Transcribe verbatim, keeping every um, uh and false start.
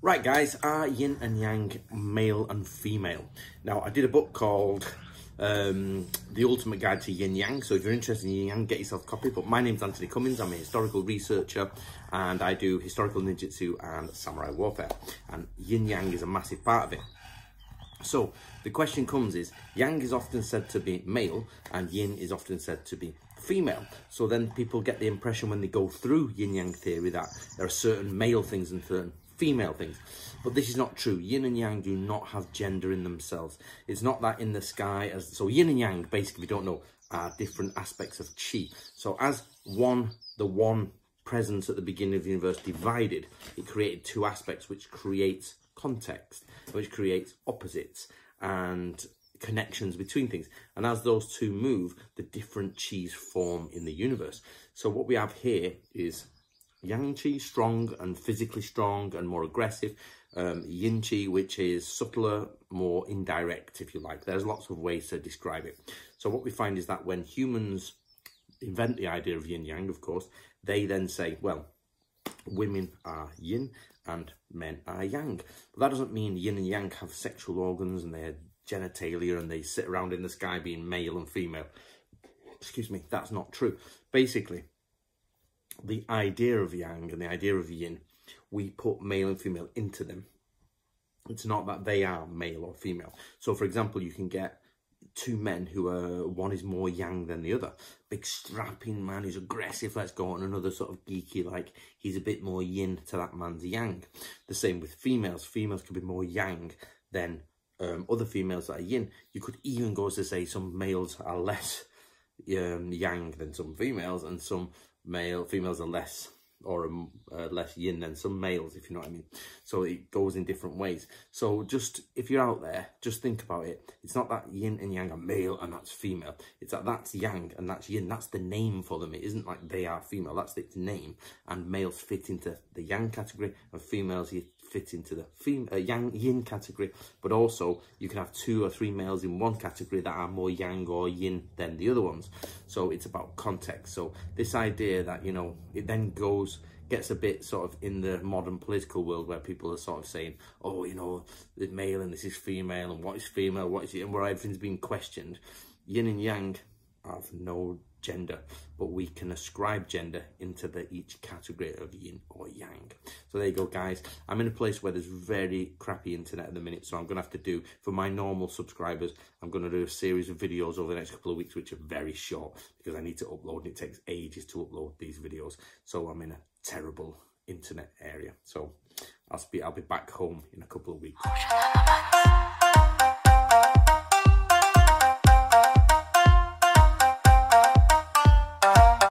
Right guys, are yin and yang male and female? Now I did a book called um, The Ultimate Guide to Yin Yang, so if you're interested in Yin Yang, get yourself a copy. But my name's Anthony Cummings, I'm a historical researcher and I do historical ninjutsu and samurai warfare, and yin yang is a massive part of it. So the question comes is, yang is often said to be male and yin is often said to be female. So then people get the impression when they go through yin yang theory that there are certain male things and certain female things, but this is not true. Yin and yang do not have gender in themselves. It's not that in the sky as so yin and yang basically, if you don't know, are different aspects of chi. So as one, the one presence at the beginning of the universe divided, it created two aspects, which creates context, which creates opposites and connections between things, and as those two move, the different chis form in the universe. So what we have here is yang chi, strong and physically strong and more aggressive, um, yin chi, which is subtler, more indirect, if you like. There's lots of ways to describe it. So what we find is that when humans invent the idea of yin yang, of course, they then say, well, women are yin and men are yang. But that doesn't mean yin and yang have sexual organs and they're genitalia and they sit around in the sky being male and female. Excuse me, that's not true. Basically, the idea of yang and the idea of yin, we put male and female into them. It's not that they are male or female. So for example, you can get two men who are, one is more yang than the other, big strapping man who's aggressive, let's go on, another sort of geeky, like he's a bit more yin to that man's yang. The same with females. Females could be more yang than um, other females that are yin. You could even go to say some males are less um, yang than some females, and some male females are less or uh, less yin than some males, if you know what I mean. So it goes in different ways. So just if you're out there, just think about it. It's not that yin and yang are male and that's female. It's that that's yang and that's yin. That's the name for them. It isn't like they are female. That's its name. And males fit into the yang category and females fit into the fem uh, yang yin category. But also you can have two or three males in one category that are more yang or yin than the other ones. So it's about context. So this idea that, you know, it then goes gets a bit sort of in the modern political world where people are sort of saying, oh, you know, the male and this is female and what is female, what is it, and where everything's being questioned. Yin and yang have no gender, but we can ascribe gender into the each category of yin or yang. So there you go guys. I'm in a place where there's very crappy internet at the minute, so I'm gonna have to do, for my normal subscribers, I'm gonna do a series of videos over the next couple of weeks which are very short because I need to upload and it takes ages to upload these videos. So I'm in a terrible internet area, so I'll be I'll be back home in a couple of weeks.